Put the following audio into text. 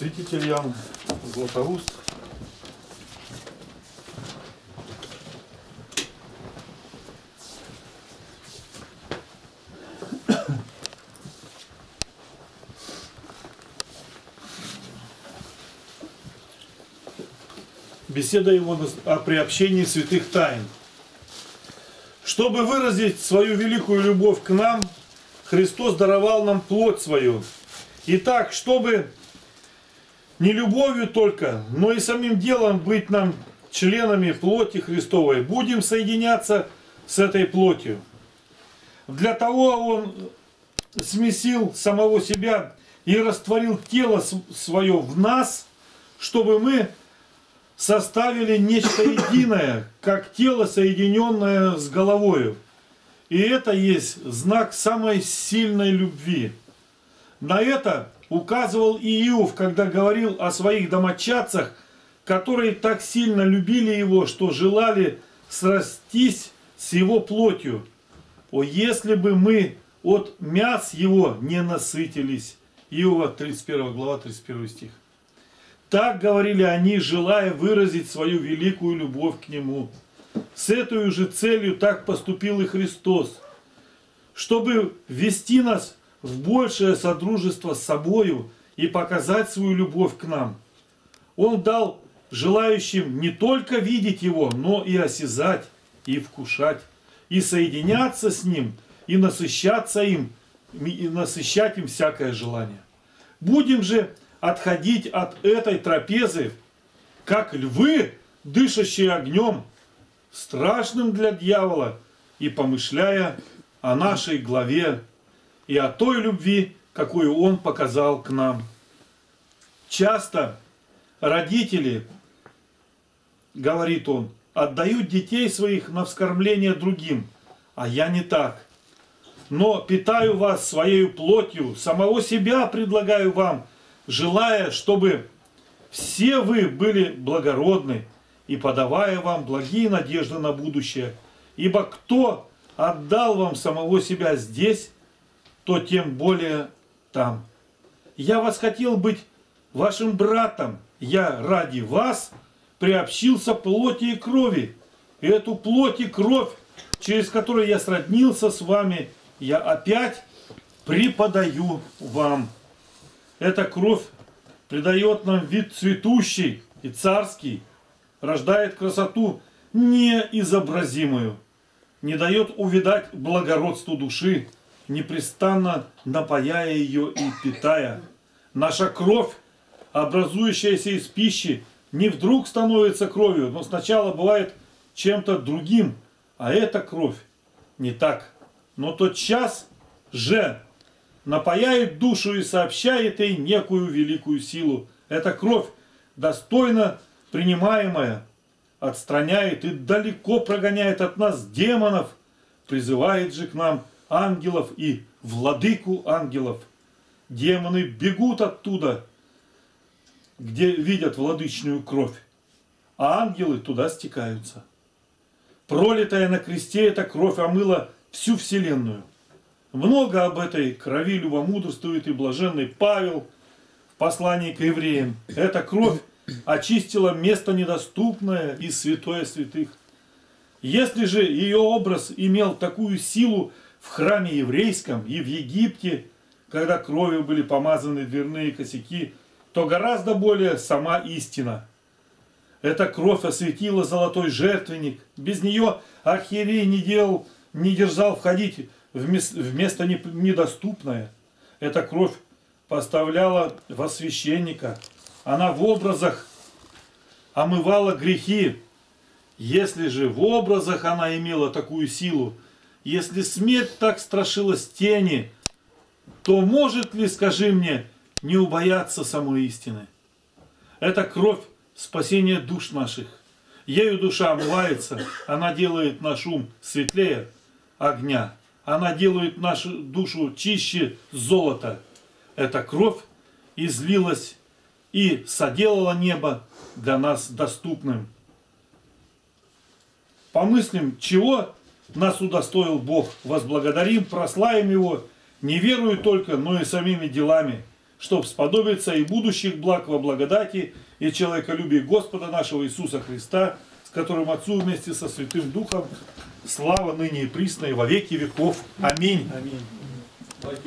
Святитель Иоанн Златоуст беседа его о приобщении святых тайн. Чтобы выразить свою великую любовь к нам, Христос даровал нам плоть свою. Итак, чтобы не любовью только, но и самим делом быть нам членами плоти Христовой, будем соединяться с этой плотью. Для того Он смесил самого себя и растворил тело свое в нас, чтобы мы составили нечто единое, как тело, соединенное с головою. И это есть знак самой сильной любви. На это указывал и Иов, когда говорил о своих домочадцах, которые так сильно любили его, что желали срастись с его плотью. О, если бы мы от мяс его не насытились. Иова 31 глава 31 стих. Так говорили они, желая выразить свою великую любовь к Нему. С этой же целью так поступил и Христос, чтобы ввести нас в большее содружество с собою и показать свою любовь к нам. Он дал желающим не только видеть Его, но и осязать, и вкушать, и соединяться с Ним, и насыщаться им, и насыщать им всякое желание. Будем же отходить от этой трапезы, как львы, дышащие огнем, страшным для дьявола, и помышляя о нашей главе и о той любви, какую он показал к нам. Часто родители, говорит он, отдают детей своих на вскормление другим, а я не так. Но питаю вас своей плотью, самого себя предлагаю вам, желая, чтобы все вы были благородны и подавая вам благие надежды на будущее. Ибо кто отдал вам самого себя здесь, то тем более там. Я вас хотел быть вашим братом. Я ради вас приобщился плоти и крови. И эту плоть и кровь, через которую я сроднился с вами, я опять преподаю вам. Эта кровь придает нам вид цветущий и царский, рождает красоту неизобразимую, не дает увидать благородству души, непрестанно напояя ее и питая. Наша кровь, образующаяся из пищи, не вдруг становится кровью, но сначала бывает чем-то другим, а эта кровь не так. Но тот час же напояет душу и сообщает ей некую великую силу. Эта кровь, достойно принимаемая, отстраняет и далеко прогоняет от нас демонов, призывает же к нам ангелов и владыку ангелов. Демоны бегут оттуда, где видят владычную кровь, а ангелы туда стекаются. Пролитая на кресте эта кровь омыла всю вселенную. Много об этой крови любомудрствует и блаженный Павел в послании к евреям. Эта кровь очистила место недоступное и святое святых. Если же ее образ имел такую силу в храме еврейском и в Египте, когда кровью были помазаны дверные косяки, то гораздо более сама истина. Эта кровь осветила золотой жертвенник. Без нее архиерей не дерзал входить в место недоступное. Эта кровь поставляла во священника. Она в образах омывала грехи. Если же в образах она имела такую силу, если смерть так страшилась тени, то может ли, скажи мне, не убояться самой истины? Это кровь спасения душ наших. Ею душа омывается, она делает наш ум светлее огня. Она делает нашу душу чище золота. Эта кровь излилась и соделала небо для нас доступным. Помыслим, чего нас удостоил Бог. Возблагодарим, прославим Его, не верою только, но и самими делами. чтоб сподобиться и будущих благ во благодати и человеколюбии Господа нашего Иисуса Христа, с которым Отцу вместе со Святым Духом слава ныне и присно и во веки веков. Аминь. Аминь.